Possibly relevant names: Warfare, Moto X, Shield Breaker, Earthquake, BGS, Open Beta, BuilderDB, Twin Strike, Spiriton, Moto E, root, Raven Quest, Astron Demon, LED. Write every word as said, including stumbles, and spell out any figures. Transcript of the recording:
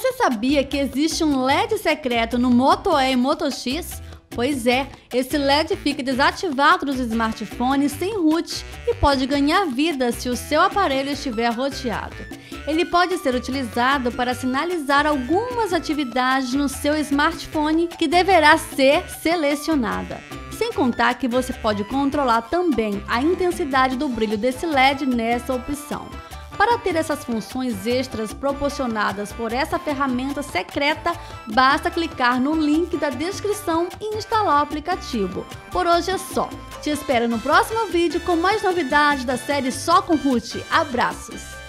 Você sabia que existe um L E D secreto no Moto E e Moto X? Pois é, esse L E D fica desativado nos smartphones sem root e pode ganhar vida se o seu aparelho estiver roteado. Ele pode ser utilizado para sinalizar algumas atividades no seu smartphone que deverá ser selecionada. Sem contar que você pode controlar também a intensidade do brilho desse L E D nessa opção. Para ter essas funções extras proporcionadas por essa ferramenta secreta, basta clicar no link da descrição e instalar o aplicativo. Por hoje é só. Te espero no próximo vídeo com mais novidades da série Só com root. Abraços!